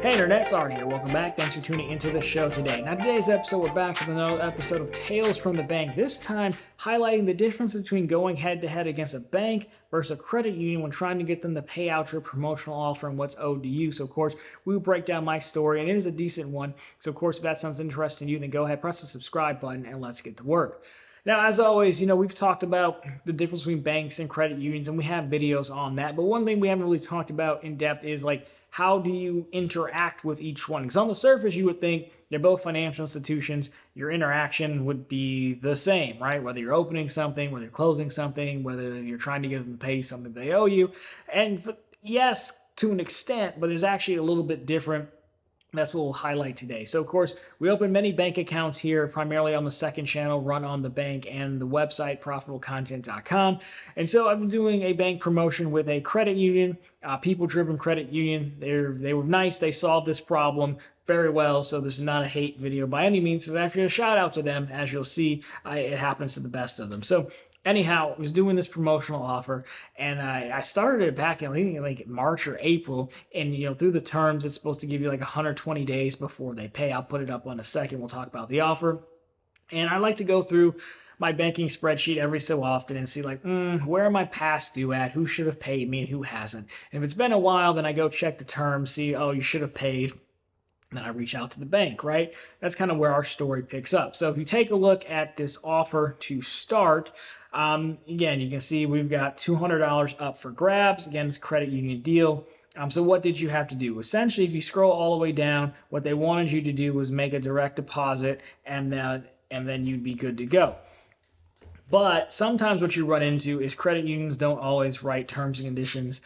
Hey Internet, Sar here. Welcome back. Thanks for tuning into the show today. Now today's episode, we're back with another episode of Tales from the Bank, this time highlighting the difference between going head-to-head against a bank versus a credit union when trying to get them to pay out your promotional offer and what's owed to you. So of course, we break down my story, and it is a decent one. So of course, if that sounds interesting to you, then go ahead, press the subscribe button, and let's get to work. Now, as always, we've talked about the difference between banks and credit unions, and we have videos on that. But one thing we haven't really talked about in depth is, like, how do you interact with each one? Because on the surface, you would think they're both financial institutions. Your interaction would be the same, right? Whether you're opening something, whether you're closing something, whether you're trying to get them to pay something they owe you. And yes, to an extent, but it's actually a little bit different. That's what we'll highlight today. So, of course, we open many bank accounts here, primarily on the second channel, Run on the Bank, and the website, profitablecontent.com. And so I've been doing a bank promotion with a credit union, people-driven credit union. They were nice. They solved this problem very well. So this is not a hate video by any means. It's actually a shout out to them. As you'll see, it happens to the best of them. So anyhow, I was doing this promotional offer, and I started it back in like March or April, and through the terms, it's supposed to give you like 120 days before they pay. I'll put it up in a second. We'll talk about the offer. And I like to go through my banking spreadsheet every so often and see, like, where am I past due at? Who should have paid me and who hasn't? And if it's been a while, then I go check the terms, see, oh, you should have paid. Then I reach out to the bank, right? That's kind of where our story picks up. So if you take a look at this offer to start, again, you can see we've got $200 up for grabs. Again, it's a credit union deal. So what did you have to do? Essentially, if you scroll all the way down, what they wanted you to do was make a direct deposit, and then you'd be good to go. But sometimes what you run into is credit unions don't always write terms and conditions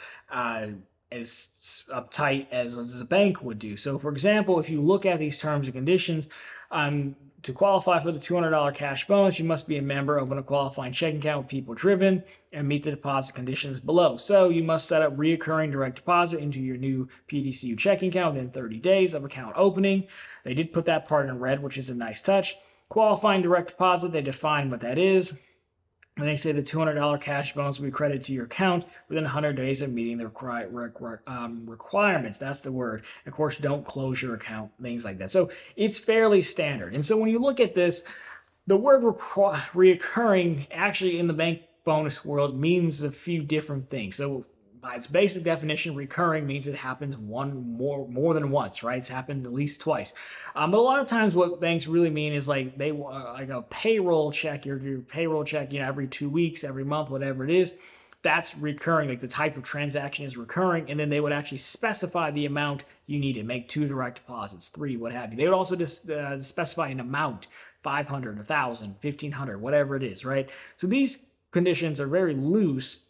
as uptight as a bank would do. So for example, if you look at these terms and conditions, to qualify for the $200 cash bonus, you must be a member, open a qualifying checking account with People Driven, and meet the deposit conditions below. So you must set up reoccurring direct deposit into your new PDCU checking account within 30 days of account opening. They did put that part in red, which is a nice touch. Qualifying direct deposit, they define what that is. And they say the $200 cash bonus will be credited to your account within 100 days of meeting the requirements. That's the word. Of course, don't close your account, things like that. So it's fairly standard. And so when you look at this, the word reoccurring actually in the bank bonus world means a few different things. So by its basic definition, recurring means it happens more than once, right? It's happened at least twice. But a lot of times what banks really mean is, like, they like a payroll check, your payroll check, every 2 weeks, every month, whatever it is, that's recurring. Like, the type of transaction is recurring, and then they would actually specify the amount you need to make 2 direct deposits, 3, what have you. They would also just specify an amount, 500, 1,000, 1,500, whatever it is, right? So these conditions are very loose.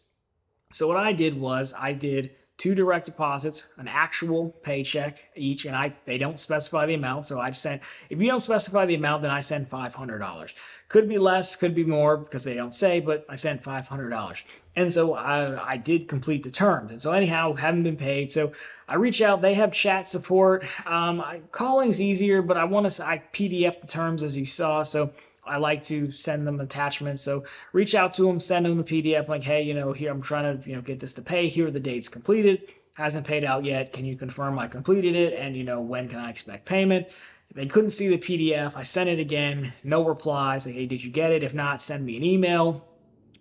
So what I did was I did 2 direct deposits, an actual paycheck each, and they don't specify the amount. So I sent, if you don't specify the amount, then I send $500. Could be less, could be more, because they don't say, but I sent $500. And so I did complete the terms. And so anyhow, haven't been paid. So I reach out, they have chat support. Calling's easier, but I PDF the terms, as you saw. So I like to send them attachments. So reach out to them, send them the PDF, like, hey, here, I'm trying to, get this to pay. Here are the dates completed. Hasn't paid out yet. Can you confirm I completed it? And, when can I expect payment? They couldn't see the PDF. I sent it again. No replies. Like, hey, did you get it? If not, send me an email,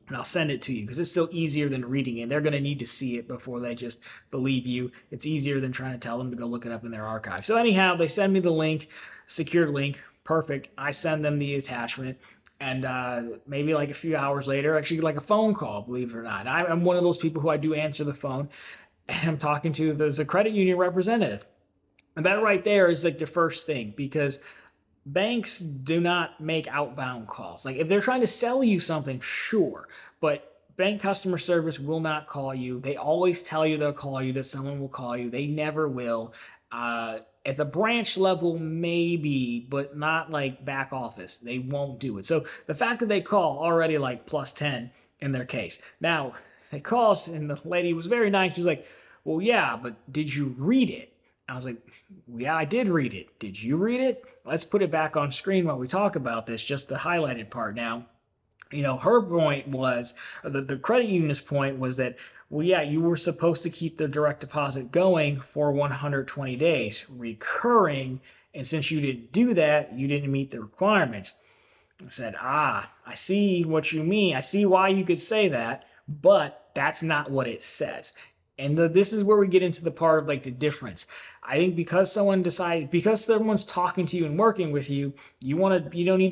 and I'll send it to you, because it's still easier than reading it. They're going to need to see it before they just believe you. It's easier than trying to tell them to go look it up in their archive. So anyhow, they send me the link, secured link. Perfect. I send them the attachment, and maybe like a few hours later, actually like a phone call, believe it or not. I'm one of those people who I do answer the phone, and I'm talking to, there's a credit union representative. And that right there is like the first thing, because banks do not make outbound calls. Like, if they're trying to sell you something, sure, but bank customer service will not call you. They always tell you they'll call you, that someone will call you. They never will. At the branch level, maybe, but not like back office. They won't do it. So the fact that they call already, like, plus 10 in their case. Now, they called, and the lady was very nice. She was like, well, yeah, but did you read it? I was like, yeah, I did read it. Did you read it? Let's put it back on screen while we talk about this, just the highlighted part now. Her point was, the credit union's point was that Well, yeah, you were supposed to keep the direct deposit going for 120 days, recurring. And since you didn't do that, you didn't meet the requirements. I said, I see what you mean. I see why you could say that, but that's not what it says. And this is where we get into the part of like the difference. I think because someone's talking to you and working with you, you need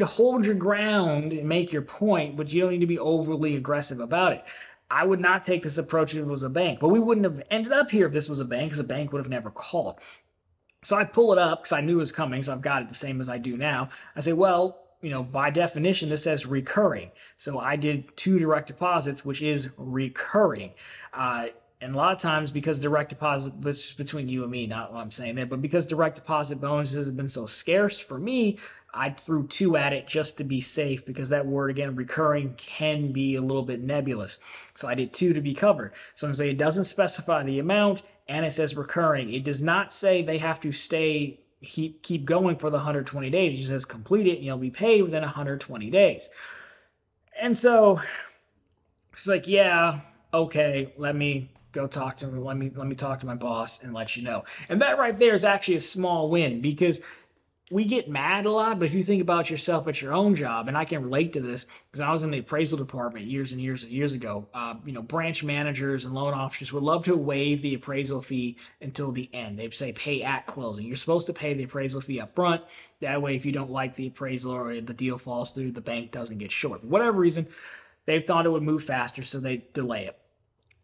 to hold your ground and make your point, but you don't need to be overly aggressive about it. I would not take this approach if it was a bank, but we wouldn't have ended up here if this was a bank, because a bank would have never called. So I pull it up because I knew it was coming, so I've got it the same as I do now. I say, well, you know, by definition, this says recurring. So I did 2 direct deposits, which is recurring. And a lot of times, because direct deposit, which is between you and me, not what I'm saying there, but because direct deposit bonuses have been so scarce for me, I threw 2 at it just to be safe, because that word, again, recurring, can be a little bit nebulous. So I did 2 to be covered. So I'm saying it doesn't specify the amount, and it says recurring. It does not say they have to keep going for the 120 days. It just says complete it, and you'll be paid within 120 days. And so it's like, yeah, okay, let me go talk to him. Let me talk to my boss and let you know. And that right there is actually a small win, because we get mad a lot, but if you think about yourself at your own job, and I can relate to this because I was in the appraisal department years and years and years ago, you know, branch managers and loan officers would love to waive the appraisal fee until the end. They'd say pay at closing. You're supposed to pay the appraisal fee up front. That way, if you don't like the appraisal or the deal falls through, the bank doesn't get short. For whatever reason, they thought it would move faster, so they delay it.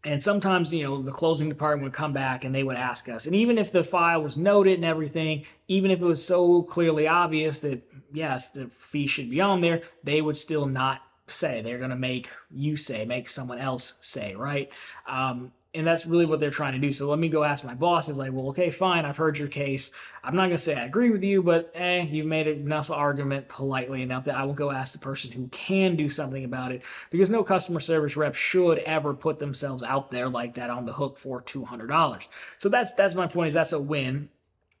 And sometimes, you know, the closing department would come back and they would ask us. And even if the file was noted and everything, even if it was so clearly obvious that, yes, the fee should be on there, they would still not say. They're going to make you say, make someone else say, right? And that's really what they're trying to do. So let me go ask my boss. It's like, well, okay, fine. I've heard your case. I'm not going to say I agree with you, but you've made enough argument politely enough that I will go ask the person who can do something about it, because no customer service rep should ever put themselves out there like that on the hook for $200. So that's my point, is that's a win.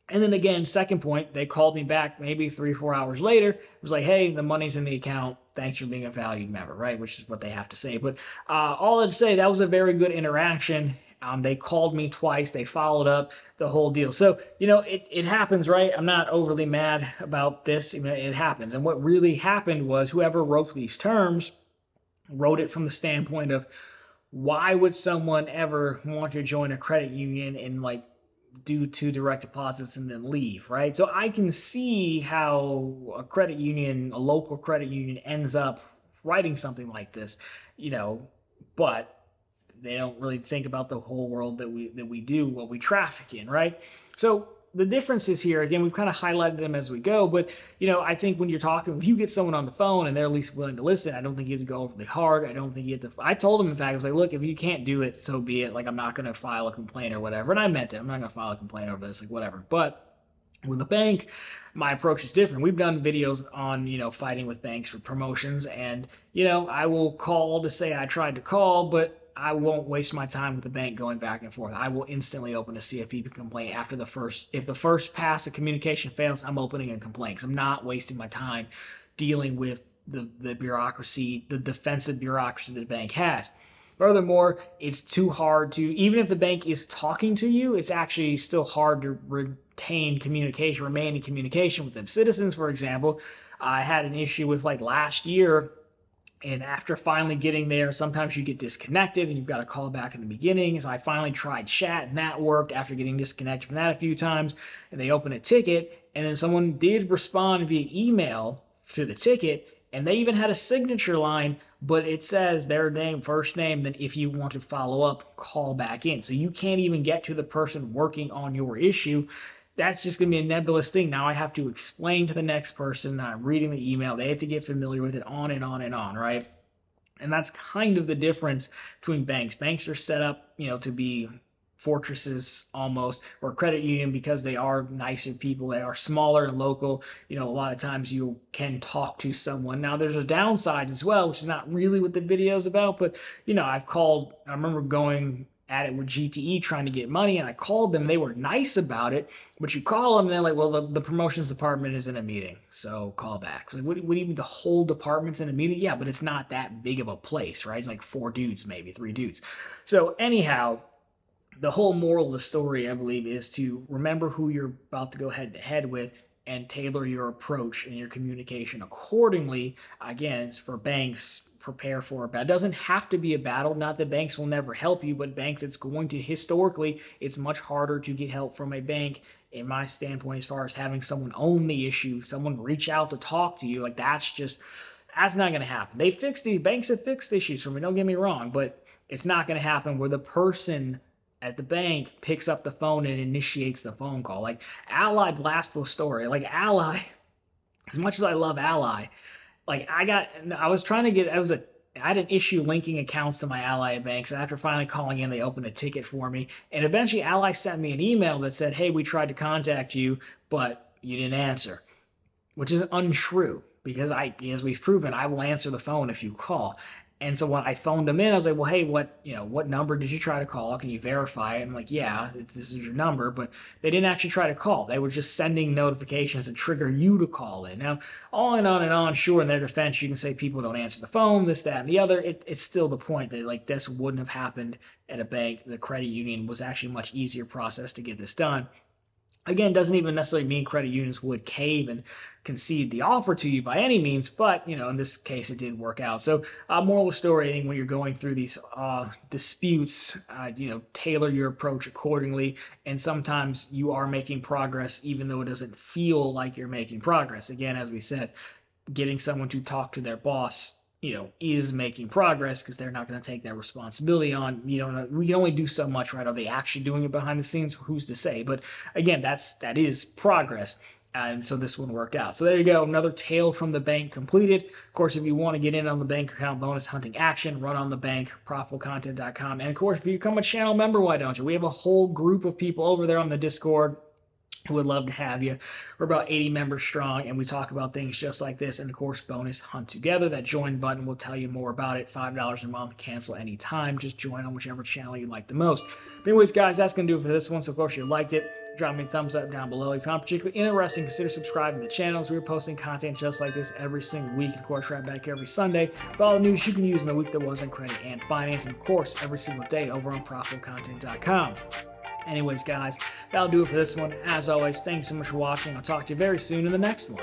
And then again, second point, they called me back maybe 3 or 4 hours later. It was like, hey, the money's in the account. Thanks for being a valued member, right? Which is what they have to say. But all I'd say, that was a very good interaction. They called me twice. They followed up, the whole deal. So, you know, it happens, right? I'm not overly mad about this. It happens. And what really happened was whoever wrote these terms wrote it from the standpoint of, why would someone ever want to join a credit union and like do 2 direct deposits and then leave, right? So I can see how a credit union, a local credit union, ends up writing something like this, you know, but they don't really think about the whole world that we do, what we traffic in, right? So the differences here, again, we've kind of highlighted them as we go, but, you know, I think when you're talking, if you get someone on the phone and they're at least willing to listen, I don't think you have to go overly hard. I don't think you have to, I told them, in fact, I was like, look, if you can't do it, so be it. Like, I'm not going to file a complaint or whatever. And I meant it. I'm not going to file a complaint over this, like, whatever. But with a bank, my approach is different. We've done videos on, you know, fighting with banks for promotions. And, you know, I will call to say I tried to call, but I won't waste my time with the bank going back and forth. I will instantly open a CFPB complaint after the first. If the first pass of communication fails, I'm opening a complaint, because I'm not wasting my time dealing with the bureaucracy, the defensive bureaucracy that the bank has. Furthermore, it's too hard to, even if the bank is talking to you, it's actually still hard to remain in communication with them. Citizens, for example, I had an issue with like last year. And after finally getting there, sometimes you get disconnected and you've got to call back in the beginning. So I finally tried chat and that worked after getting disconnected from that a few times. And they opened a ticket, and then someone did respond via email to the ticket. And they even had a signature line, but it says their name, first name, then if you want to follow up, call back in. So you can't even get to the person working on your issue. That's just going to be a nebulous thing. Now I have to explain to the next person that I'm reading the email. They have to get familiar with it, on and on and on, right? And that's kind of the difference between banks. Banks are set up, you know, to be fortresses almost, or credit union, because they are nicer people. They are smaller and local. You know, a lot of times you can talk to someone. Now there's a downside as well, which is not really what the video is about, but, you know, I remember going at it with GTE trying to get money, and I called them. They were nice about it, but you call them, and they're like, well, the promotions department is in a meeting, so call back. Like, what do you mean the whole department's in a meeting? Yeah, but it's not that big of a place, right? It's like 4 dudes, maybe 3 dudes. So anyhow, the whole moral of the story, I believe, is to remember who you're about to go head-to-head with and tailor your approach and your communication accordingly. Again, it's for banks, prepare for a battle. It doesn't have to be a battle. Not that banks will never help you, but banks, it's going to, historically, it's much harder to get help from a bank, in my standpoint, as far as having someone own the issue, someone reach out to talk to you. Like, that's not going to happen. They fixed the banks have fixed issues for me, don't get me wrong, but it's not going to happen where the person at the bank picks up the phone and initiates the phone call. Like Ally, blastful story. Like Ally, as much as I love Ally, like I had an issue linking accounts to my Ally bank. So after finally calling in, they opened a ticket for me. And eventually Ally sent me an email that said, hey, we tried to contact you, but you didn't answer, which is untrue because as we've proven, I will answer the phone if you call. And so when I phoned them in, I was like, well, hey, what number did you try to call? Can you verify it? I'm like, yeah, this is your number, but they didn't actually try to call. They were just sending notifications to trigger you to call in. Now, on and on, sure, in their defense, you can say people don't answer the phone, this, that, and the other. It's still the point that, like, this wouldn't have happened at a bank. The credit union was actually a much easier process to get this done. Again, doesn't even necessarily mean credit unions would cave and concede the offer to you by any means, but, you know, in this case, it did work out. So moral of the story, I think when you're going through these disputes, you know, tailor your approach accordingly, and sometimes you are making progress even though it doesn't feel like you're making progress. Again, as we said, getting someone to talk to their boss, you know, is making progress because they're not going to take that responsibility on. You don't know, we can only do so much, right? Are they actually doing it behind the scenes? Who's to say? But again, that is progress. And so this one worked out. So there you go. Another tale from the bank completed. Of course, if you want to get in on the bank account bonus hunting action, run on the bank, profitablecontent.com. And of course, if you become a channel member, why don't you? We have a whole group of people over there on the Discord who would love to have you. We're about 80 members strong, and we talk about things just like this, and of course, bonus hunt together. That join button will tell you more about it. $5 a month, cancel anytime. Just join on whichever channel you like the most. But anyways, guys, that's going to do it for this one. So of course, you liked it, drop me a thumbs up down below. If you found it particularly interesting, consider subscribing to the channels. We're posting content just like this every single week. Of course, right back here every Sunday with all the news you can use in the week that was in credit and finance. And of course, every single day over on profitablecontent.com. Anyways, guys, that'll do it for this one. As always, thanks so much for watching. I'll talk to you very soon in the next one.